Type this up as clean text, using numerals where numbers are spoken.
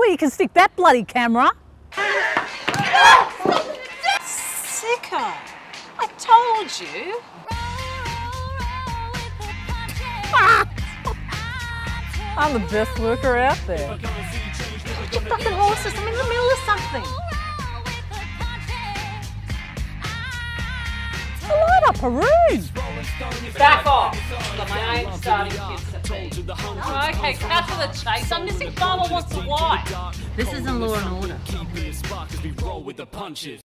where you can stick that bloody camera. Sicko, I told you. I'm the best worker out there. Get your fucking horses, I'm in the middle of something. Light up a room. Back off. I've got my own starting kids to feed. Oh, okay, cut to the chase. Some missing farmer wants a wife. This isn't Law and Order.